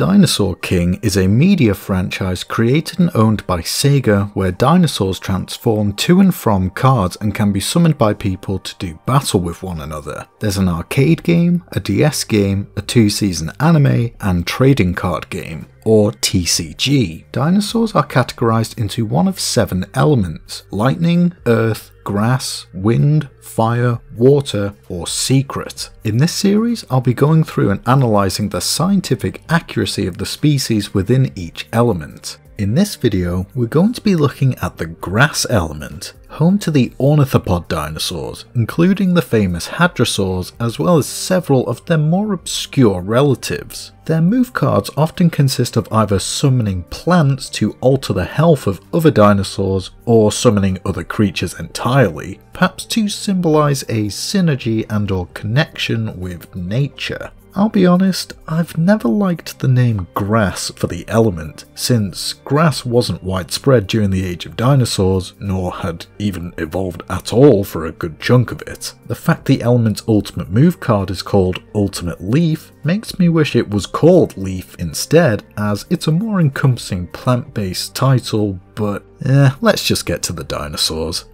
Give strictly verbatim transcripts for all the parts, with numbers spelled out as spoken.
Dinosaur King is a media franchise created and owned by Sega where dinosaurs transform to and from cards and can be summoned by people to do battle with one another. There's an arcade game, a D S game, a two-season anime, and trading card game, or T C G. Dinosaurs are categorized into one of seven elements: lightning, earth, grass, wind, fire, water, or secret. In this series, I'll be going through and analysing the scientific accuracy of the species within each element. In this video, we're going to be looking at the grass element, home to the ornithopod dinosaurs, including the famous hadrosaurs, as well as several of their more obscure relatives. Their move cards often consist of either summoning plants to alter the health of other dinosaurs, or summoning other creatures entirely, perhaps to symbolise a synergy and or connection with nature. I'll be honest, I've never liked the name grass for the element, since grass wasn't widespread during the age of dinosaurs, nor had even evolved at all for a good chunk of it. The fact the element's ultimate move card is called Ultimate Leaf makes me wish it was called Leaf instead, as it's a more encompassing plant-based title, but eh, let's just get to the dinosaurs.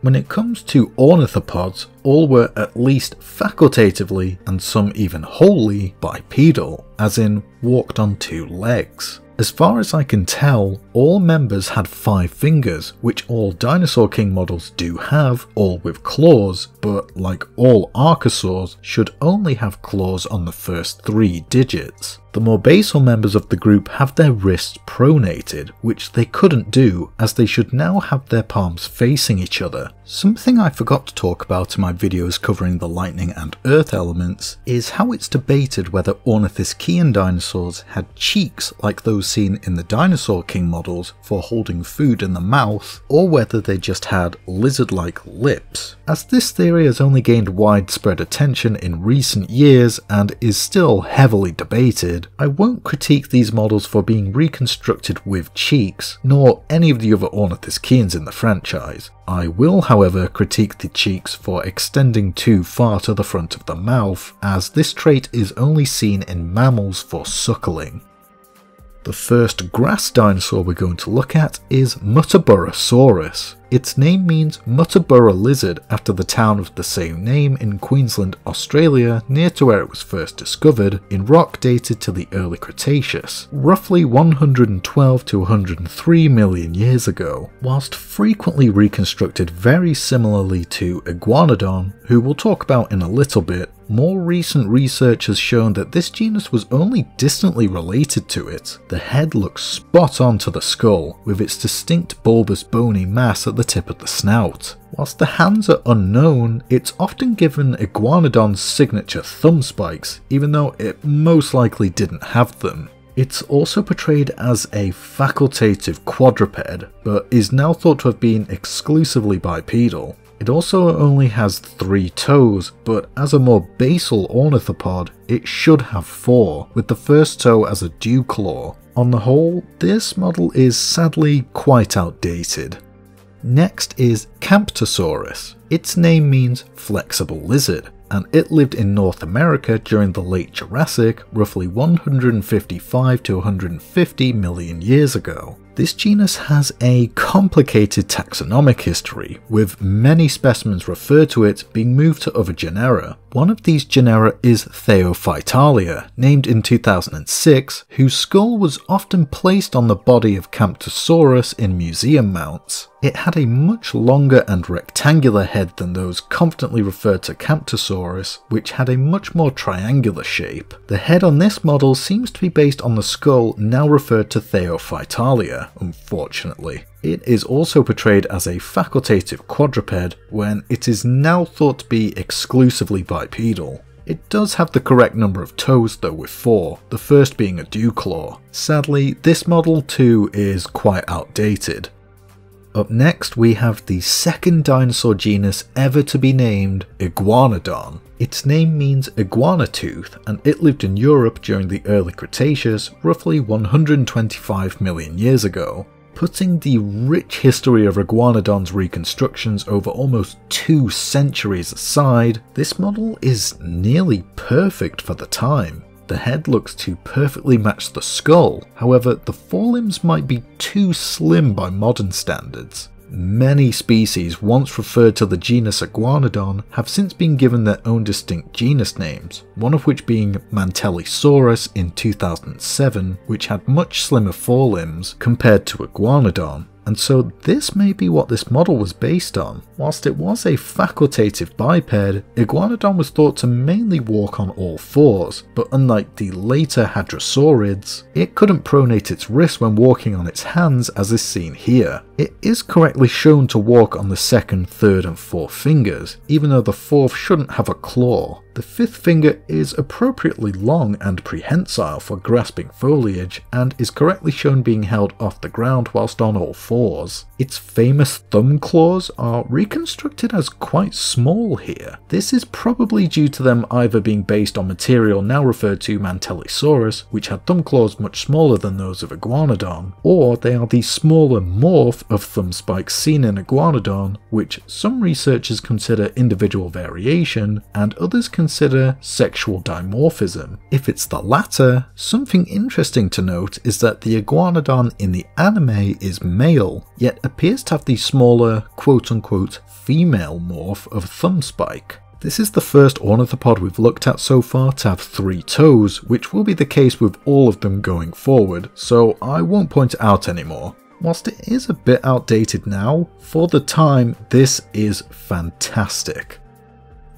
When it comes to ornithopods, all were at least facultatively, and some even wholly, bipedal, as in walked on two legs. As far as I can tell, all members had five fingers, which all Dinosaur King models do have, all with claws, but like all archosaurs, should only have claws on the first three digits. The more basal members of the group have their wrists pronated, which they couldn't do, as they should now have their palms facing each other. Something I forgot to talk about in my videos covering the lightning and earth elements is how it's debated whether Ornithischian dinosaurs had cheeks like those seen in the Dinosaur King models for holding food in the mouth, or whether they just had lizard-like lips, as this theory has only gained widespread attention in recent years and is still heavily debated. I won't critique these models for being reconstructed with cheeks, nor any of the other Ornithischians in the franchise. I will, however, critique the cheeks for extending too far to the front of the mouth, as this trait is only seen in mammals for suckling. The first grass dinosaur we're going to look at is Muttaburrasaurus. Its name means Muttaburra lizard, after the town of the same name in Queensland, Australia, near to where it was first discovered, in rock dated to the early Cretaceous, roughly one hundred twelve to one hundred three million years ago, whilst frequently reconstructed very similarly to Iguanodon, who we'll talk about in a little bit. More recent research has shown that this genus was only distantly related to it. The head looks spot on to the skull, with its distinct bulbous bony mass at the tip of the snout. Whilst the hands are unknown, it's often given Iguanodon's signature thumb spikes, even though it most likely didn't have them. It's also portrayed as a facultative quadruped, but is now thought to have been exclusively bipedal. It also only has three toes, but as a more basal ornithopod, it should have four, with the first toe as a dew claw. On the whole, this model is sadly quite outdated. Next is Camptosaurus. Its name means flexible lizard, and it lived in North America during the late Jurassic, roughly one hundred fifty-five to one hundred fifty million years ago. This genus has a complicated taxonomic history, with many specimens referred to it being moved to other genera. One of these genera is Theophytalia, named in two thousand six, whose skull was often placed on the body of Camptosaurus in museum mounts. It had a much longer and rectangular head than those confidently referred to Camptosaurus, which had a much more triangular shape. The head on this model seems to be based on the skull now referred to Theophytalia, unfortunately. It is also portrayed as a facultative quadruped, when it is now thought to be exclusively bipedal. It does have the correct number of toes though, with four, the first being a dew claw. Sadly, this model too is quite outdated. Up next we have the second dinosaur genus ever to be named, Iguanodon. Its name means iguana tooth, and it lived in Europe during the early Cretaceous, roughly one hundred twenty-five million years ago. Putting the rich history of Iguanodon's reconstructions over almost two centuries aside, this model is nearly perfect for the time. The head looks to perfectly match the skull, however the forelimbs might be too slim by modern standards. Many species once referred to the genus Iguanodon have since been given their own distinct genus names, one of which being Mantellisaurus in two thousand seven, which had much slimmer forelimbs compared to Iguanodon, and so this may be what this model was based on. Whilst it was a facultative biped, Iguanodon was thought to mainly walk on all fours, but unlike the later Hadrosaurids, it couldn't pronate its wrists when walking on its hands as is seen here. It is correctly shown to walk on the second, third and fourth fingers, even though the fourth shouldn't have a claw. The fifth finger is appropriately long and prehensile for grasping foliage, and is correctly shown being held off the ground whilst on all fours. Its famous thumb claws are reconstructed as quite small here. This is probably due to them either being based on material now referred to Mantellisaurus, which had thumb claws much smaller than those of Iguanodon, or they are the smaller morph of thumb spikes seen in Iguanodon, which some researchers consider individual variation, and others consider Consider sexual dimorphism. If it's the latter, something interesting to note is that the Iguanodon in the anime is male, yet appears to have the smaller quote-unquote female morph of thumb spike. This is the first ornithopod we've looked at so far to have three toes, which will be the case with all of them going forward, so I won't point it out anymore. Whilst it is a bit outdated now, for the time this is fantastic.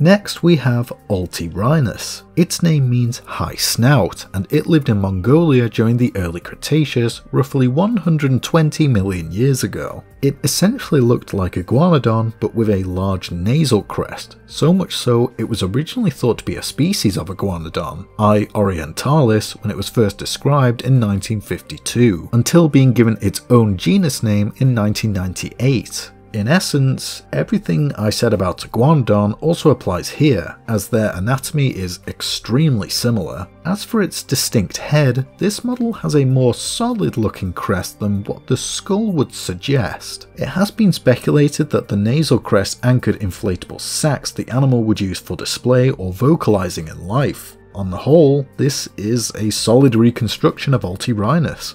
Next we have Altirhinus. Its name means high snout, and it lived in Mongolia during the early Cretaceous, roughly one hundred twenty million years ago. It essentially looked like Iguanodon but with a large nasal crest, so much so it was originally thought to be a species of Iguanodon, I. orientalis, when it was first described in nineteen fifty-two, until being given its own genus name in nineteen ninety-eight. In essence, everything I said about Iguanodon also applies here, as their anatomy is extremely similar. As for its distinct head, this model has a more solid looking crest than what the skull would suggest. It has been speculated that the nasal crest anchored inflatable sacs the animal would use for display or vocalizing in life. On the whole, this is a solid reconstruction of Altirhinus.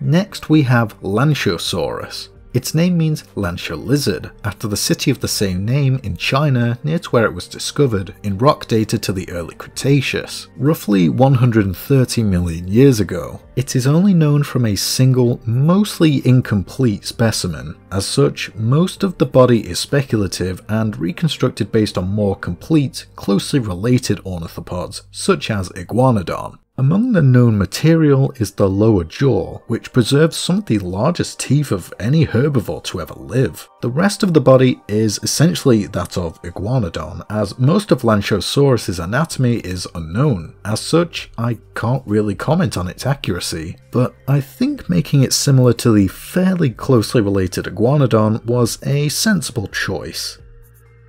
Next we have Lanzhousaurus. Its name means Lanzhou lizard, after the city of the same name in China near to where it was discovered, in rock dated to the early Cretaceous, roughly one hundred thirty million years ago. It is only known from a single, mostly incomplete specimen. As such, most of the body is speculative and reconstructed based on more complete, closely related ornithopods, such as Iguanodon. Among the known material is the lower jaw, which preserves some of the largest teeth of any herbivore to ever live. The rest of the body is essentially that of Iguanodon, as most of Lanzhousaurus' anatomy is unknown. As such, I can't really comment on its accuracy, but I think making it similar to the fairly closely related Iguanodon was a sensible choice.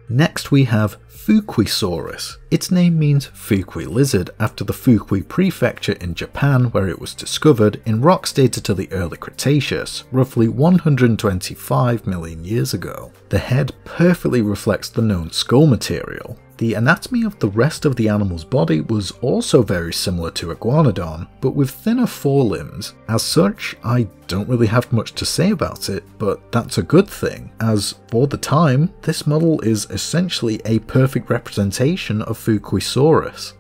Next we have Fukuisaurus. Its name means Fukui lizard, after the Fukui prefecture in Japan where it was discovered, in rocks dated to the early Cretaceous, roughly one hundred twenty-five million years ago. The head perfectly reflects the known skull material. The anatomy of the rest of the animal's body was also very similar to Iguanodon, but with thinner forelimbs. As such, I don't really have much to say about it, but that's a good thing, as for the time, this model is essentially a perfect representation of Fukuisaurus.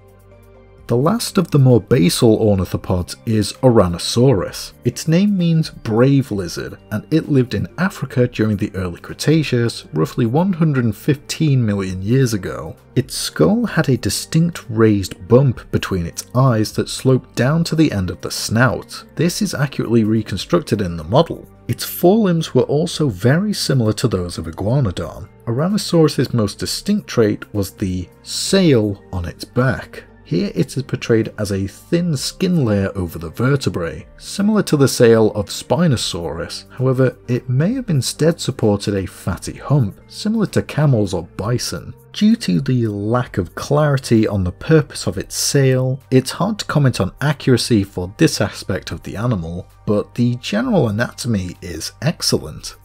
The last of the more basal ornithopods is Ouranosaurus. Its name means brave lizard, and it lived in Africa during the early Cretaceous, roughly one hundred fifteen million years ago. Its skull had a distinct raised bump between its eyes that sloped down to the end of the snout. This is accurately reconstructed in the model. Its forelimbs were also very similar to those of Iguanodon. Ouranosaurus' most distinct trait was the sail on its back. Here it is portrayed as a thin skin layer over the vertebrae, similar to the sail of Spinosaurus, however it may have instead supported a fatty hump, similar to camels or bison. Due to the lack of clarity on the purpose of its sail, it's hard to comment on accuracy for this aspect of the animal, but the general anatomy is excellent.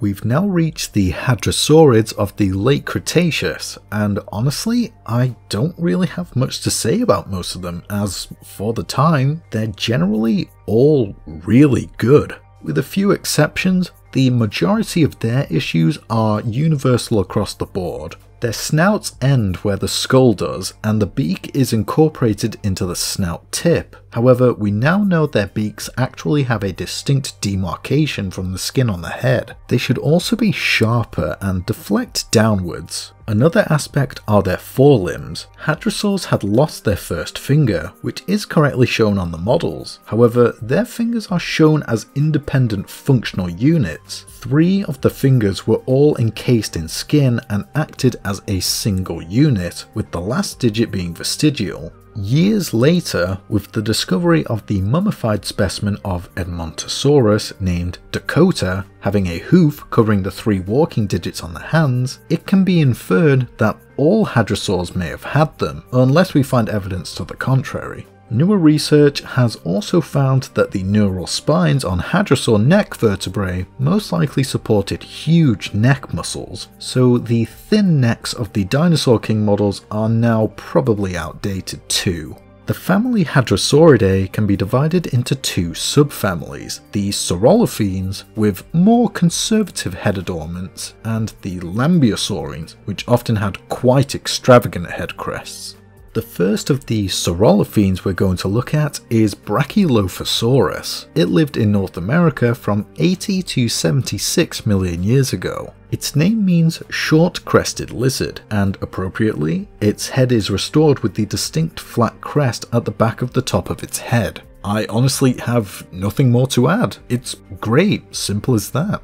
We've now reached the hadrosaurids of the late Cretaceous, and honestly, I don't really have much to say about most of them, as for the time, they're generally all really good. With a few exceptions, the majority of their issues are universal across the board. Their snouts end where the skull does, and the beak is incorporated into the snout tip. However, we now know their beaks actually have a distinct demarcation from the skin on the head. They should also be sharper and deflect downwards. Another aspect are their forelimbs. Hadrosaurs had lost their first finger, which is correctly shown on the models. However, their fingers are shown as independent functional units. Three of the fingers were all encased in skin and acted as a single unit, with the last digit being vestigial. Years later, with the discovery of the mummified specimen of Edmontosaurus named Dakota having a hoof covering the three walking digits on the hands, it can be inferred that all hadrosaurs may have had them, unless we find evidence to the contrary. Newer research has also found that the neural spines on hadrosaur neck vertebrae most likely supported huge neck muscles, so the thin necks of the Dinosaur King models are now probably outdated too. The family Hadrosauridae can be divided into two subfamilies, the Saurolophines, with more conservative head adornments, and the Lambeosaurines, which often had quite extravagant head crests. The first of the Saurolophines we're going to look at is Brachylophosaurus. It lived in North America from eighty to seventy-six million years ago. Its name means short-crested lizard, and appropriately, its head is restored with the distinct flat crest at the back of the top of its head. I honestly have nothing more to add. It's great, simple as that.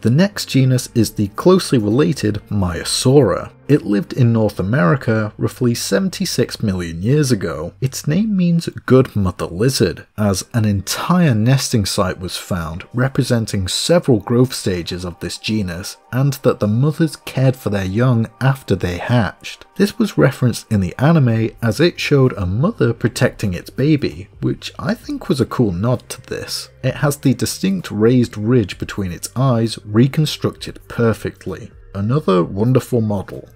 The next genus is the closely related Maiasaura. It lived in North America roughly seventy-six million years ago. Its name means good mother lizard, as an entire nesting site was found representing several growth stages of this genus, and that the mothers cared for their young after they hatched. This was referenced in the anime as it showed a mother protecting its baby, which I think was a cool nod to this. It has the distinct raised ridge between its eyes reconstructed perfectly. Another wonderful model.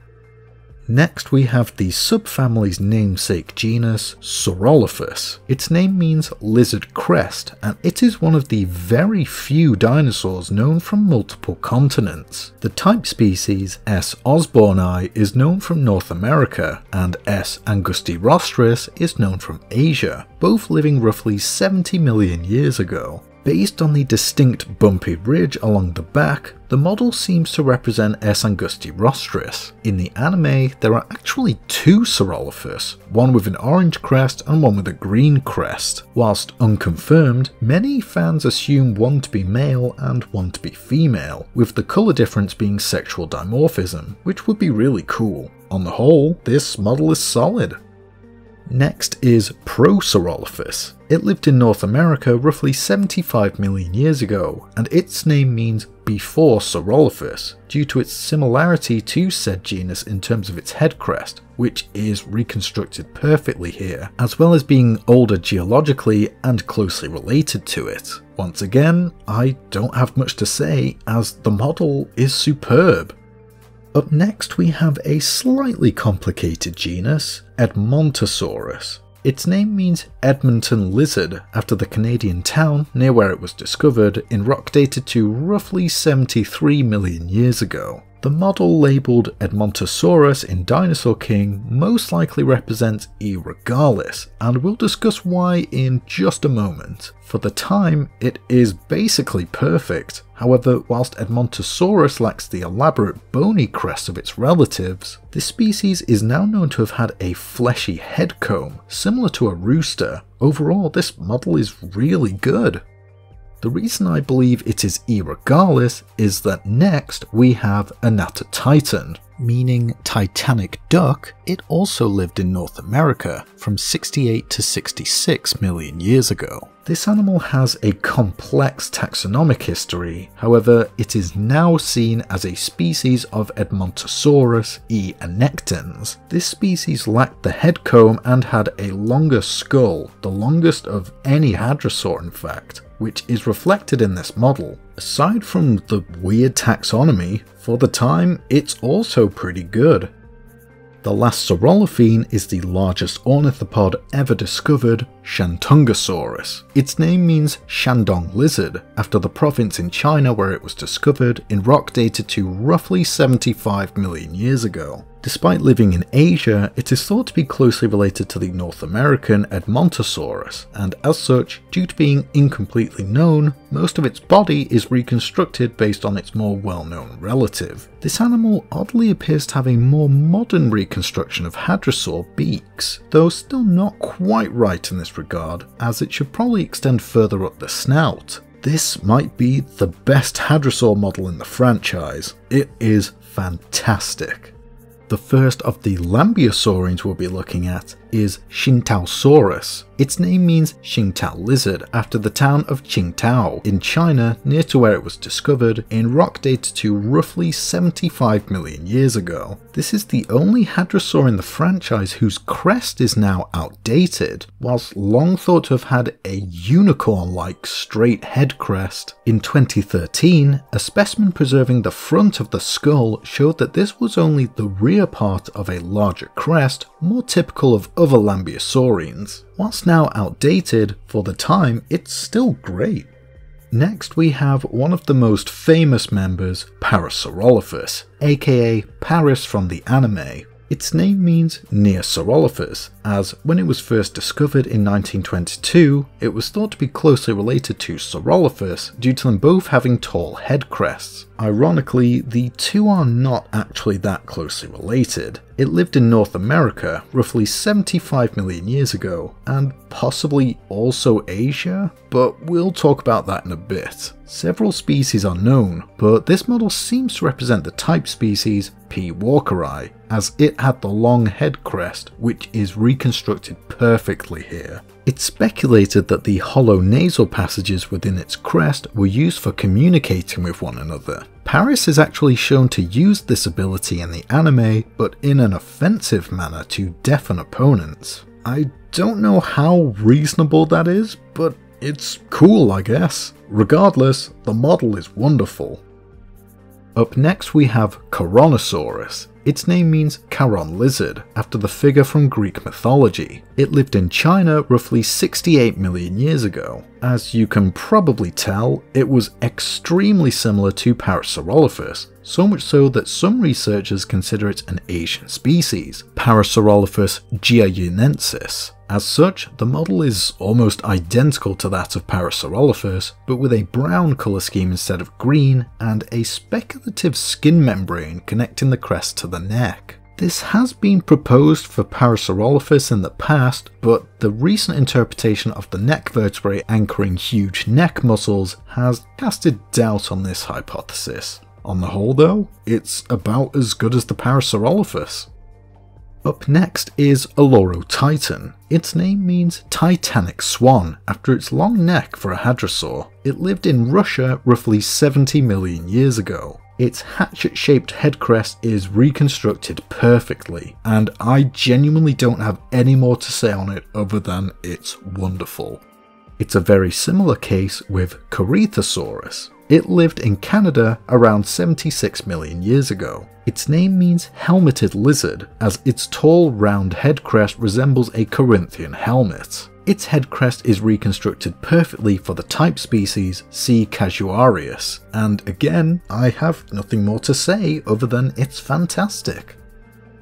Next we have the subfamily's namesake genus, Saurolophus. Its name means lizard crest, and it is one of the very few dinosaurs known from multiple continents. The type species S. osborni is known from North America, and S. angustirostris is known from Asia, both living roughly seventy million years ago. Based on the distinct bumpy ridge along the back, the model seems to represent S. angustirostris. In the anime, there are actually two Saurolophus, one with an orange crest and one with a green crest. Whilst unconfirmed, many fans assume one to be male and one to be female, with the colour difference being sexual dimorphism, which would be really cool. On the whole, this model is solid. Next is Prosaurolophus. It lived in North America roughly seventy-five million years ago, and its name means before Saurolophus, due to its similarity to said genus in terms of its head crest, which is reconstructed perfectly here, as well as being older geologically and closely related to it. Once again, I don't have much to say, as the model is superb. Up next we have a slightly complicated genus, Edmontosaurus. Its name means Edmonton lizard, after the Canadian town near where it was discovered in rock dated to roughly seventy-three million years ago. The model labelled Edmontosaurus in Dinosaur King most likely represents E. regalis, and we'll discuss why in just a moment. For the time, it is basically perfect. However, whilst Edmontosaurus lacks the elaborate bony crest of its relatives, this species is now known to have had a fleshy head comb, similar to a rooster. Overall, this model is really good. The reason I believe it is E. regalis is that next we have Anatotitan, meaning Titanic duck. It also lived in North America from sixty-eight to sixty-six million years ago. This animal has a complex taxonomic history, however it is now seen as a species of Edmontosaurus E. annectens. This species lacked the head comb and had a longer skull, the longest of any hadrosaur in fact. which is reflected in this model. Aside from the weird taxonomy, for the time it's also pretty good. The last Saurolophine is the largest ornithopod ever discovered, Shantungosaurus. Its name means Shandong lizard, after the province in China where it was discovered in rock dated to roughly seventy-five million years ago. Despite living in Asia, it is thought to be closely related to the North American Edmontosaurus, and as such, due to being incompletely known, most of its body is reconstructed based on its more well-known relative. This animal oddly appears to have a more modern reconstruction of hadrosaur beaks, though still not quite right in this regard, as it should probably extend further up the snout. This might be the best hadrosaur model in the franchise. It is fantastic. The first of the Lambeosaurines we'll be looking at is Qingtaosaurus. Its name means Qingtao lizard, after the town of Qingtao in China near to where it was discovered in rock dated to roughly seventy-five million years ago. This is the only hadrosaur in the franchise whose crest is now outdated, whilst long thought to have had a unicorn-like straight head crest. In twenty thirteen, a specimen preserving the front of the skull showed that this was only the rear part of a larger crest, more typical of other Lambeosaurines. Whilst now outdated, for the time it's still great. Next we have one of the most famous members, Parasaurolophus, aka Paris from the anime. Its name means near Saurolophus, as when it was first discovered in nineteen twenty-two, it was thought to be closely related to Saurolophus due to them both having tall head crests. Ironically, the two are not actually that closely related. It lived in North America roughly seventy-five million years ago, and possibly also Asia, but we'll talk about that in a bit. Several species are known, but this model seems to represent the type species P. walkeri, as it had the long head crest, which is reconstructed perfectly here. It's speculated that the hollow nasal passages within its crest were used for communicating with one another. Paris is actually shown to use this ability in the anime, but in an offensive manner to deafen opponents. I don't know how reasonable that is, but it's cool, I guess. Regardless, the model is wonderful. Up next we have Corythosaurus. Its name means Charon lizard, after the figure from Greek mythology. It lived in China roughly sixty-eight million years ago. As you can probably tell, it was extremely similar to Parasaurolophus, so much so that some researchers consider it an Asian species, Parasaurolophus giaunensis. As such, the model is almost identical to that of Parasaurolophus, but with a brown colour scheme instead of green, and a speculative skin membrane connecting the crest to the neck. This has been proposed for Parasaurolophus in the past, but the recent interpretation of the neck vertebrae anchoring huge neck muscles has casted doubt on this hypothesis. On the whole though, it's about as good as the Parasaurolophus. Up next is Olorotitan. Its name means Titanic Swan, after its long neck for a hadrosaur. It lived in Russia roughly seventy million years ago. Its hatchet-shaped head crest is reconstructed perfectly, and I genuinely don't have any more to say on it other than it's wonderful. It's a very similar case with Corythosaurus. It lived in Canada around seventy-six million years ago. Its name means helmeted lizard, as its tall round head crest resembles a Corinthian helmet. Its head crest is reconstructed perfectly for the type species C. casuarius, and again, I have nothing more to say other than it's fantastic.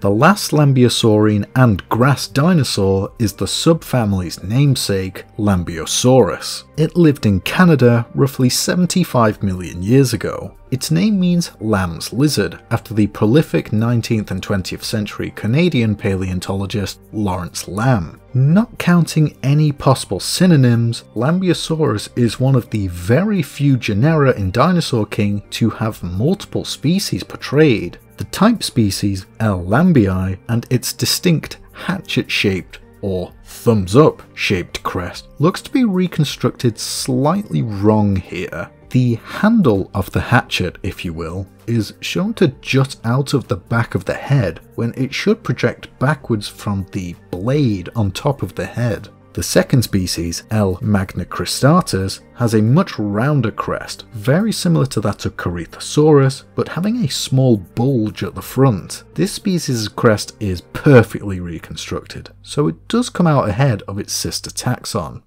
The last Lambeosaurine and grass dinosaur is the subfamily's namesake, Lambeosaurus. It lived in Canada roughly seventy-five million years ago. Its name means lamb's lizard, after the prolific nineteenth and twentieth century Canadian paleontologist Lawrence Lamb. Not counting any possible synonyms, Lambeosaurus is one of the very few genera in Dinosaur King to have multiple species portrayed. The type species L. lambei, and its distinct hatchet-shaped or thumbs-up shaped crest looks to be reconstructed slightly wrong here. The handle of the hatchet, if you will, is shown to jut out of the back of the head when it should project backwards from the blade on top of the head. The second species, L. magnicristatus, has a much rounder crest, very similar to that of Corythosaurus, but having a small bulge at the front. This species' crest is perfectly reconstructed, so it does come out ahead of its sister taxon.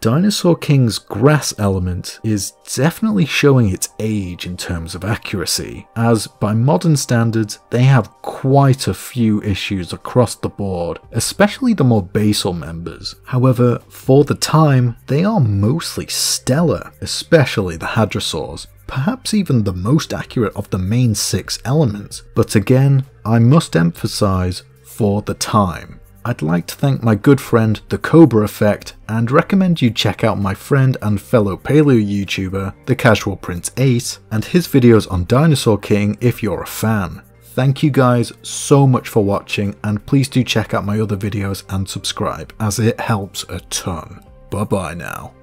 Dinosaur King's grass element is definitely showing its age in terms of accuracy, as by modern standards they have quite a few issues across the board, especially the more basal members. However, for the time, they are mostly stellar, especially the hadrosaurs, perhaps even the most accurate of the main six elements. But again, I must emphasize, for the time. I'd like to thank my good friend The Cobra Effect and recommend you check out my friend and fellow paleo YouTuber, The Casual Prince Ace, and his videos on Dinosaur King if you're a fan. Thank you guys so much for watching, and please do check out my other videos and subscribe, as it helps a ton. Bye bye now.